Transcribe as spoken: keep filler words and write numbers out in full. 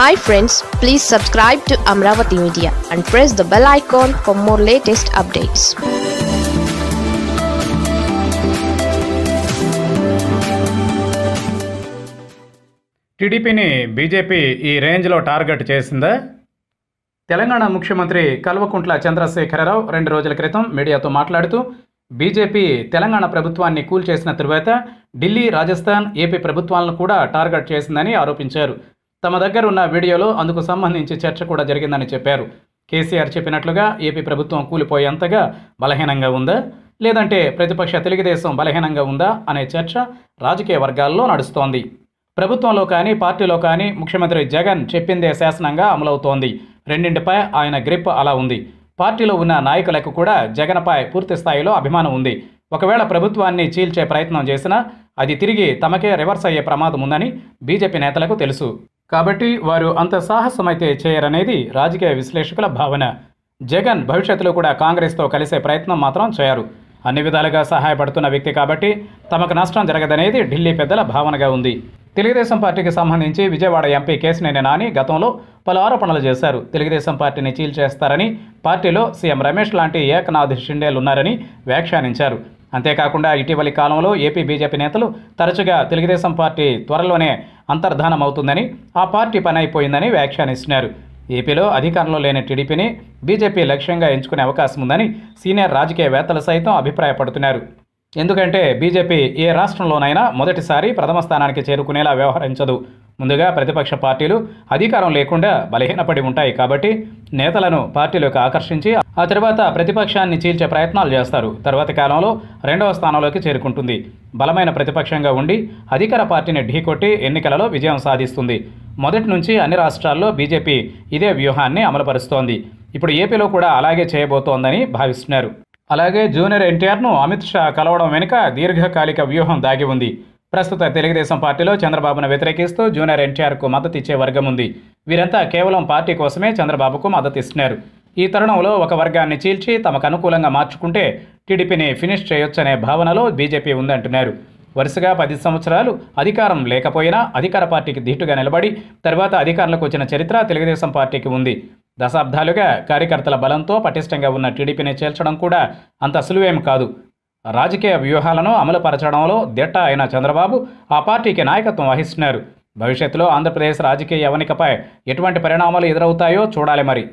Hi friends, please subscribe to Amravati Media and press the bell icon for more latest updates. T D P ni B J P ee range lo target chesinda. Telangana Mukhyamantri Kuntla Chandrasekhar Rao rendu rojala kritam media tho maatladutu B J P Telangana prabhutvanni cool chesina tarvata Delhi, Rajasthan, A P prabhutvalanu kuda target chesindani aaropincharu. తమ దగ్గర ఉన్న వీడియోలో అందుకు సంబంధించి చర్చ కూడా జరిగిందని చెప్పారు. కేసీఆర్ చెప్పినట్లుగా ఏపీ ప్రభుత్వం కూలిపోయేంతగా బలహీనంగా ఉందా, లేదంటే ప్రతిపక్ష తెలుగుదేశం బలహీనంగా ఉందా అనే చర్చ రాజకీయ వర్గాల్లో నడుస్తోంది. ప్రభుత్వంలో కానీ పార్టీలో కానీ ముఖ్యమంత్రి జగన్ చెప్పిందే శాసనంగా అమలవుతోంది. రెండింటిపై ఆయన గ్రిప్ అలా ఉంది. పార్టీలో ఉన్న నాయకులకు కూడా జగన్పై పూర్తి స్థాయిలో అభిమానం ఉంది. ఒకవేళ ప్రభుత్వాన్ని చీల్చే ప్రయత్నం చేసినా అది తిరిగి తమకే రివర్స్ అయ్యే ప్రమాదం ఉందని బీజేపీ నేతలకు తెలుసు. కాబట్టి వారు అంత సాహసమైతే చేయరనేది రాజకీయ విశ్లేషకుల భావన. జగన్ భవిష్యత్తులో కూడా కాంగ్రెస్తో కలిసే ప్రయత్నం మాత్రం చేయరు. అన్ని విధాలుగా సహాయపడుతున్న వ్యక్తి కాబట్టి తమకు నష్టం జరగదనేది ఢిల్లీ పెద్దల భావనగా ఉంది. తెలుగుదేశం పార్టీకి సంబంధించి విజయవాడ ఎంపీ కేసినేని నాని గతంలో పలు ఆరోపణలు చేశారు. తెలుగుదేశం పార్టీని చీల్చేస్తారని, పార్టీలో సీఎం రమేష్ లాంటి ఏకనాథ్ షిండేలు ఉన్నారని వ్యాఖ్యానించారు. అంతేకాకుండా ఇటీవలి కాలంలో ఏపీ బీజేపీ నేతలు తరచుగా తెలుగుదేశం పార్టీ త్వరలోనే అంతర్ధానం అవుతుందని, ఆ పార్టీ పని అయిపోయిందని వ్యాఖ్యానిస్తున్నారు. ఏపీలో అధికారంలో లేని టీడీపీని బీజేపీ లక్ష్యంగా ఎంచుకునే అవకాశం ఉందని సీనియర్ రాజకీయవేత్తలు సైతం అభిప్రాయపడుతున్నారు. ఎందుకంటే బీజేపీ ఏ రాష్ట్రంలోనైనా మొదటిసారి ప్రథమ స్థానానికి చేరుకునేలా వ్యవహరించదు. ముందుగా ప్రతిపక్ష పార్టీలు అధికారం లేకుండా బలహీనపడి ఉంటాయి. కాబట్టి నేతలను పార్టీలోకి ఆకర్షించి ఆ తర్వాత ప్రతిపక్షాన్ని చీల్చే ప్రయత్నాలు చేస్తారు. తర్వాతి కాలంలో రెండవ స్థానంలోకి చేరుకుంటుంది. బలమైన ప్రతిపక్షంగా ఉండి అధికార పార్టీని ఢీకొట్టి ఎన్నికలలో విజయం సాధిస్తుంది. మొదటి నుంచి అన్ని రాష్ట్రాల్లో బీజేపీ ఇదే వ్యూహాన్ని అమలుపరుస్తోంది. ఇప్పుడు ఏపీలో కూడా అలాగే చేయబోతోందని భావిస్తున్నారు. అలాగే జూనియర్ ఎన్టీఆర్ను అమిత్ షా కలవడం వెనుక దీర్ఘకాలిక వ్యూహం దాగి ఉంది. ప్రస్తుత తెలుగుదేశం పార్టీలో చంద్రబాబును వ్యతిరేకిస్తూ జూనియర్ ఎన్టీఆర్కు మద్దతు ఇచ్చే వర్గం ఉంది. వీరంతా కేవలం పార్టీ కోసమే చంద్రబాబుకు మద్దతు ఇస్తున్నారు. ఈ తరుణంలో ఒక వర్గాన్ని చీల్చి తమకు అనుకూలంగా మార్చుకుంటే టీడీపీని ఫినిష్ చేయొచ్చనే భావనలో బీజేపీ ఉందంటున్నారు. వరుసగా పది సంవత్సరాలు అధికారం లేకపోయినా అధికార పార్టీకి ధీటుగా నిలబడి తర్వాత అధికారంలోకి వచ్చిన చరిత్ర తెలుగుదేశం పార్టీకి ఉంది. దశాబ్దాలుగా కార్యకర్తల బలంతో పటిష్టంగా ఉన్న టీడీపీని చేల్చడం కూడా అంత సులువేం కాదు. రాజకీయ వ్యూహాలను అమలుపరచడంలో దిట్ట అయిన చంద్రబాబు ఆ పార్టీకి నాయకత్వం వహిస్తున్నారు. భవిష్యత్తులో ఆంధ్రప్రదేశ్ రాజకీయ యవనికపై ఎటువంటి పరిణామాలు ఎదురవుతాయో చూడాలి మరి.